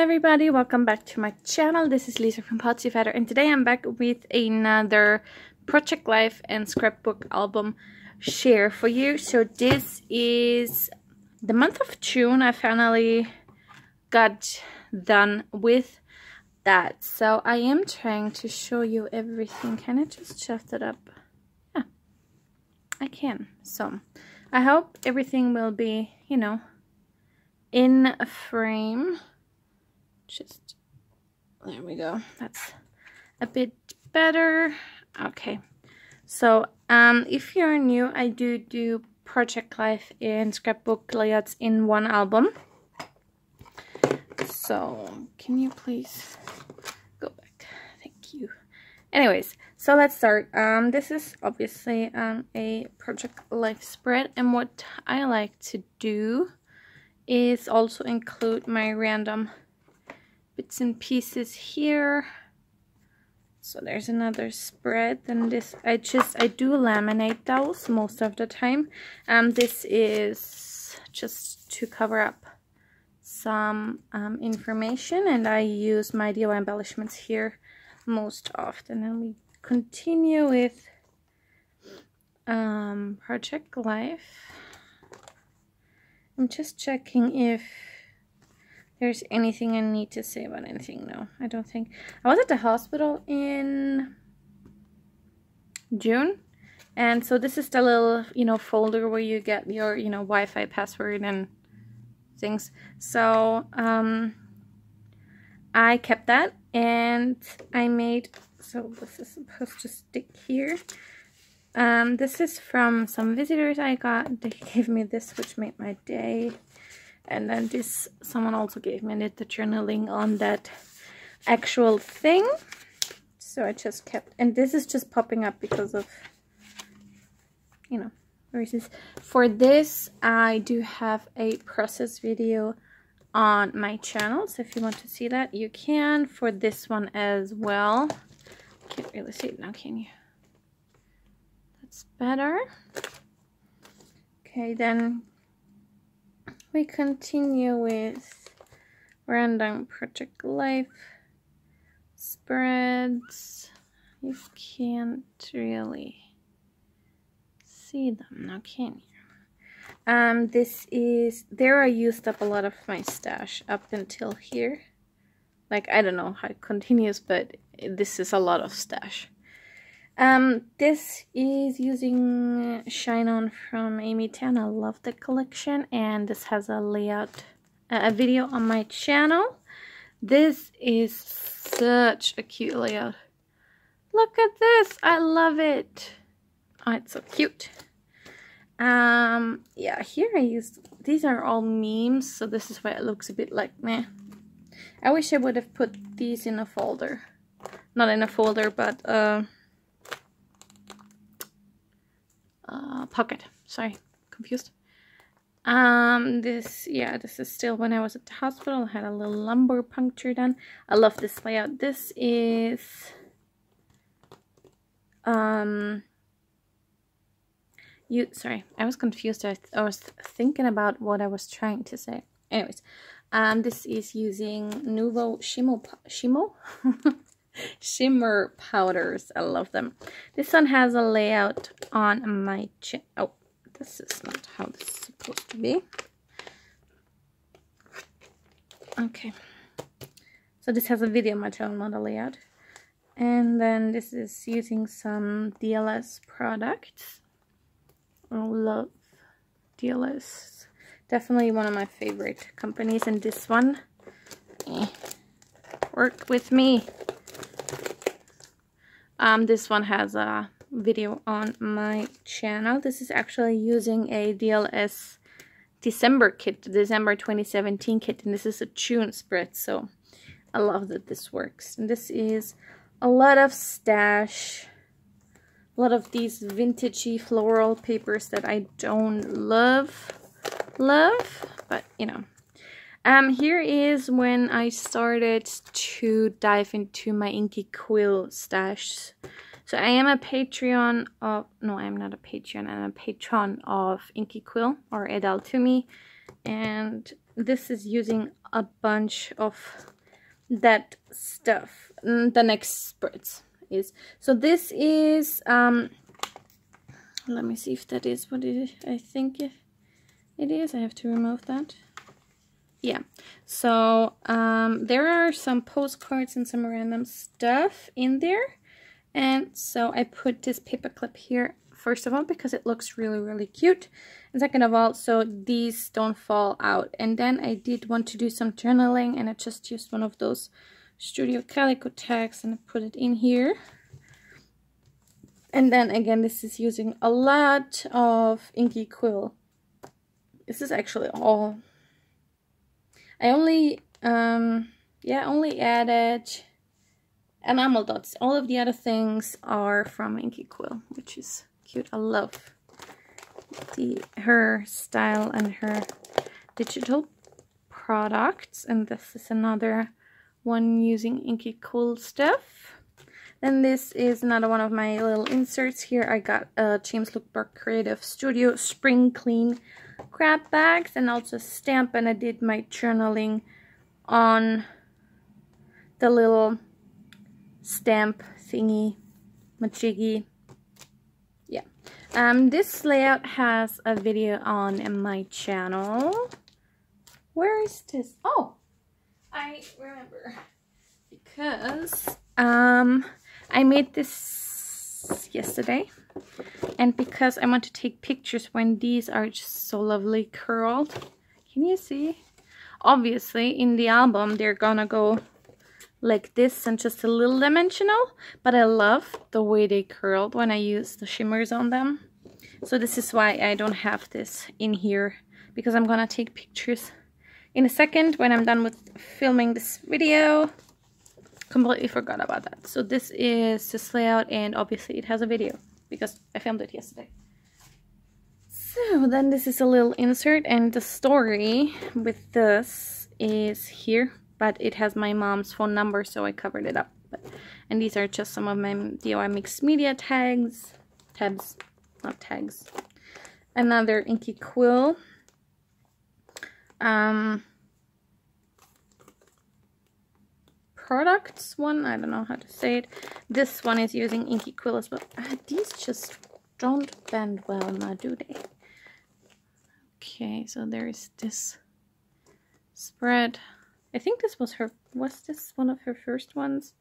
everybody, welcome back to my channel. This is Lisa from Potsy Feather, and today I'm back with another Project Life and Scrapbook album share for you. So this is the month of June. I finally got done with that. So I am trying to show you everything. Can I just shift it up? Yeah, I can. So I hope everything will be, you know, in a frame. Just there we go, that's a bit better. Okay, so if you're new, I do Project Life and Scrapbook layouts in one album. So can you please go back? Thank you. Anyways, so let's start. This is obviously a Project Life spread, and what I like to do is also include my random bits and pieces here. So there's another spread, and this I do laminate those most of the time. This is just to cover up some information, and I use my DIY embellishments here most often. And we continue with Project Life. I'm just checking if there's anything I need to say about anything. No, I don't think. I was at the hospital in June, and so this is the little, you know, folder where you get your, you know, Wi-Fi password and things. So I kept that, and I made, so this is supposed to stick here. This is from some visitors I got. They gave me this, which made my day. And then this, someone also gave me the journaling on that actual thing. So I just kept, and this is just popping up because of, you know, reasons. For this, I do have a process video on my channel. So if you want to see that, you can, for this one as well. Can't really see it now, can you? It's better. Okay, then we continue with random Project Life spreads. You can't really see them now, can you? This is there. I used up a lot of my stash up until here. Like, I don't know how it continues, but this is a lot of stash. This is using Shine On from Amy Tan. I love the collection, and this has a layout, a video on my channel. This is such a cute layout. Look at this, I love it. Oh, it's so cute. Yeah, here I used, these are all memes, so this is why it looks a bit like meh. I wish I would have put these in a folder. Not in a folder, but, pocket, sorry, confused. This, yeah, this is still when I was at the hospital. I had a little lumbar puncture done. I love this layout. This is sorry, I was confused. I was thinking about what I was trying to say. Anyways, this is using Nouveau Shimmer powders. I love them. This one has a layout on my chin. Oh, this is not how this is supposed to be. Okay, so this has a video on my channel, not a layout. And then this is using some DLS products. I love DLS, definitely one of my favorite companies. And this one, work with me. This one has a video on my channel. This is actually using a DLS December kit, December 2017 kit, and this is a June spread, so I love that this works. And this is a lot of stash, a lot of these vintagey floral papers that I don't love, but you know. Here is when I started to dive into my Inky Quill stash. So I am a Patreon of, no, I'm not a Patreon, I'm a patron of Inky Quill or Ed Al-Tumi, and this is using a bunch of that stuff. The next spritz is, so this is let me see if that is what it is. I think it is. I have to remove that. Yeah, so there are some postcards and some random stuff in there, and so I put this paper clip here first of all because it looks really cute, and second of all so these don't fall out. And then I did want to do some journaling, and I just used one of those Studio Calico tags and I put it in here. And then again, this is using a lot of Inky Quill. This is actually all. I only only added enamel dots. All of the other things are from Inky Quill, which is cute. I love her style and her digital products. And this is another one using Inky Quill stuff. Then this is another one of my little inserts here. I got James Lookberg Creative Studio Spring Clean crap bags, and also a stamp, and I did my journaling on the little stamp thingy majiggy. Yeah, this layout has a video on my channel. Where is this? Oh, I remember, because I made this yesterday, and because I want to take pictures when these are just so lovely curled. Can you see? Obviously in the album they're gonna go like this and just a little dimensional, but I love the way they curled when I use the shimmers on them. So this is why I don't have this in here, because I'm gonna take pictures in a second when I'm done with filming this video. Completely forgot about that. So this is this layout, and obviously it has a video because I filmed it yesterday. So then this is a little insert, and the story with this is here, but it has my mom's phone number, so I covered it up. And these are just some of my DIY mixed media tabs, not tags. Another Inky Quill. Products one, I don't know how to say it. This one is using Inky Quill as well. These just don't bend well now, do they? Okay, so there is this spread. I think this was her, was this one of her first ones?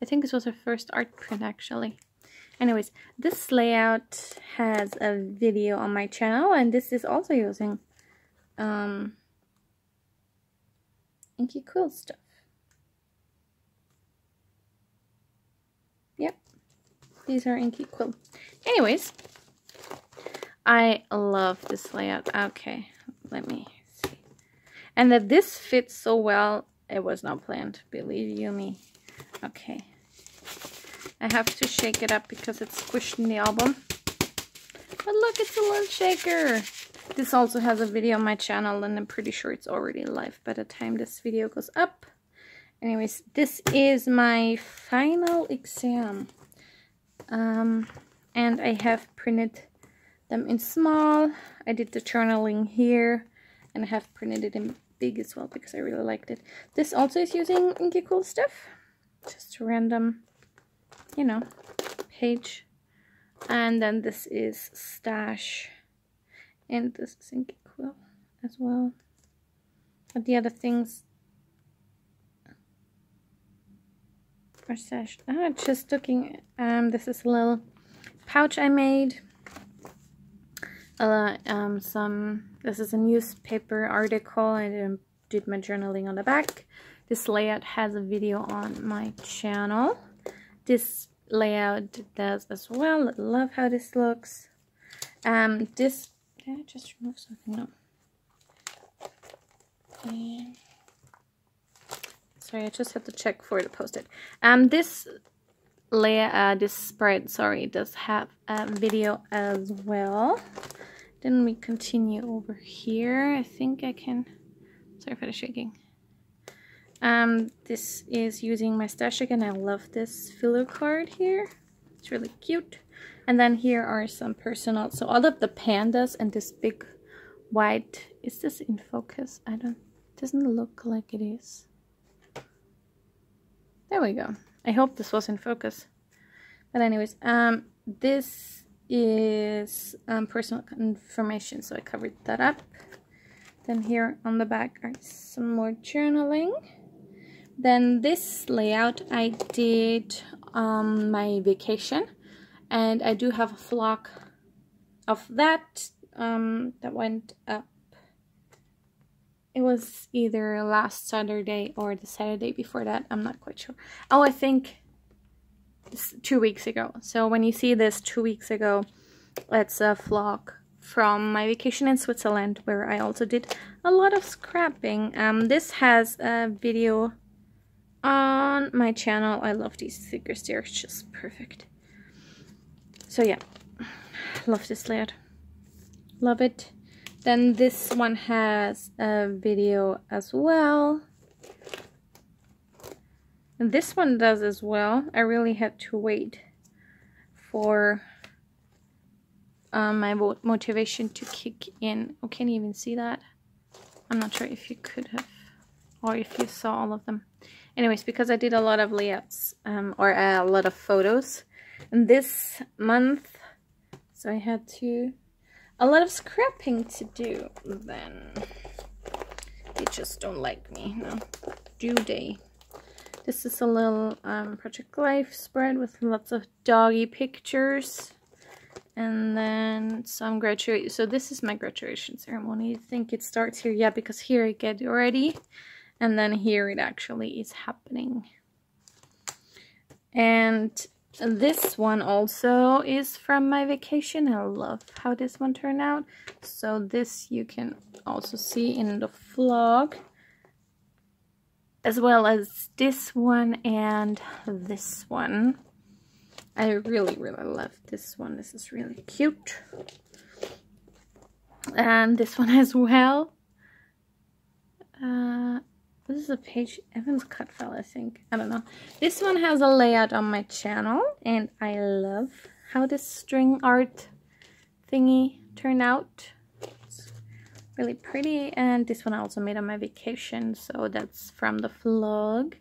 I think this was her first art print actually. Anyways, this layout has a video on my channel, and this is also using Inky Quill stuff. Yep, these are Inky Quill. Anyways, I love this layout. Okay, let me see. And that this fits so well, it was not planned, believe you me. Okay, I have to shake it up because it's squished in the album. But look, it's a little shaker. This also has a video on my channel, and I'm pretty sure it's already live by the time this video goes up. Anyways, this is my final exam. And I have printed them in small. I did the journaling here, and I have printed it in big as well because I really liked it. This also is using Inky Quill stuff. Just random, you know, page. And then this is stash. And this is Inky Quill as well. But the other things are stashed. Just looking. This is a little pouch I made. This is a newspaper article. I did my journaling on the back. This layout has a video on my channel. This layout does as well. I love how this looks. This. I just removed something up. Sorry, I just had to check for the post-it. This layer, this spread, sorry, does have a video as well. Then we continue over here. I think I can. Sorry for the shaking. This is using my stash again. I love this filler card here. It's really cute. And then here are some personal, so all of the pandas and this big white, is this in focus? I don't Doesn't look like it is. There we go. I hope this was in focus. But anyways, this is personal information, so I covered that up. Then here on the back are some more journaling. Then this layout I did on my vacation, and I do have a vlog of that that went up. It was either last Saturday or the Saturday before that. I'm not quite sure. Oh, I think it's 2 weeks ago. So when you see this 2 weeks ago, it's a vlog from my vacation in Switzerland, where I also did a lot of scrapping. This has a video on my channel. I love these stickers. They're just perfect. So yeah, love this layout. Love it. Then this one has a video as well. And this one does as well. I really had to wait for my motivation to kick in. Oh, can't even see that. I'm not sure if you could have, or if you saw all of them. Anyways, because I did a lot of layouts or a lot of photos. And this month, so I had to... a lot of scrapping to do, then they just don't like me, no, do they? This is a little Project Life spread with lots of doggy pictures, and then some graduation. So this is my graduation ceremony. I think it starts here, yeah, because here I get ready, and then here it actually is happening. And this one also is from my vacation. I love how this one turned out. So this you can also see in the vlog, as well as this one and this one. I really, really love this one. This is really cute. And this one as well. This is a Page Evans cut file, I think. I don't know. This one has a layout on my channel, and I love how this string art thingy turned out. It's really pretty, and this one I also made on my vacation, so that's from the vlog.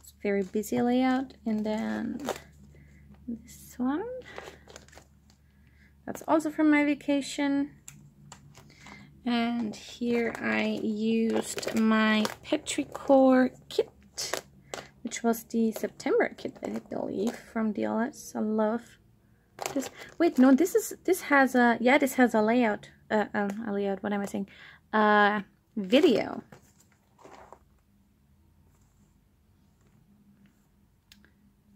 It's a very busy layout, and then this one. That's also from my vacation. And here I used my Petrichor kit, which was the September kit, I believe, from DLS. I love this. Wait, no, this has a layout. A layout. What am I saying? Video.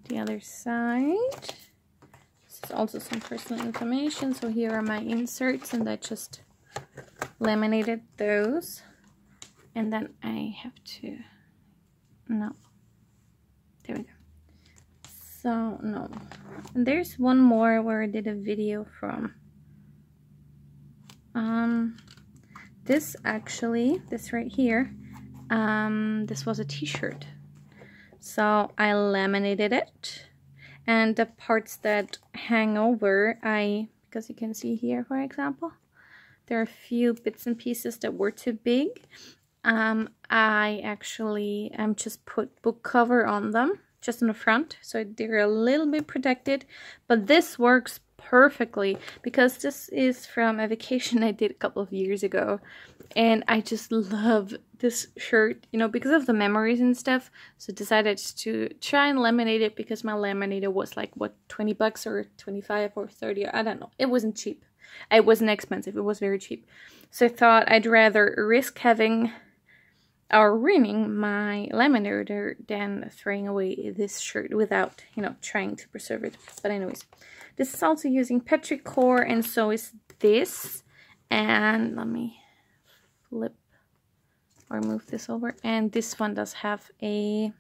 The other side. This is also some personal information. So here are my inserts, and I just laminated those, and then I have to, no, there we go. So no, and there's one more where I did a video from. This actually, this right here, this was a t-shirt, so I laminated it, and the parts that hang over, because you can see here, for example, there are a few bits and pieces that were too big. I actually just put book cover on them, just in the front, so they're a little bit protected. But this works perfectly, because this is from a vacation I did a couple of years ago. And I just love this shirt, you know, because of the memories and stuff. So decided to try and laminate it, because my laminator was like, what, 20 bucks or 25 or 30, I don't know. It wasn't cheap. It wasn't expensive, it was very cheap. So I thought I'd rather risk having or ruining my laminator than throwing away this shirt without, you know, trying to preserve it. But anyways, this is also using Petrichor, and so is this. And let me flip or move this over. And this one does have a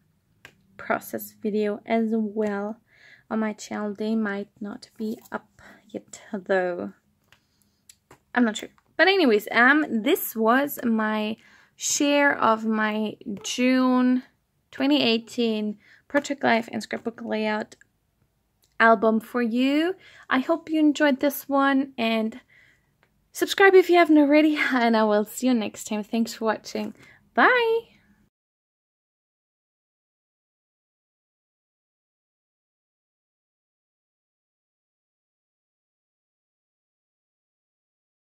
process video as well on my channel. They might not be up yet, though. I'm not sure. But anyways, this was my share of my June 2018 Project Life and Scrapbook Layout album for you. I hope you enjoyed this one, and Subscribe if you haven't already, and I will see you next time. Thanks for watching. Bye!